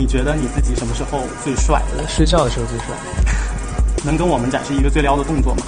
你觉得你自己什么时候最帅？睡觉的时候最帅。能跟我们展示一个最撩的动作吗？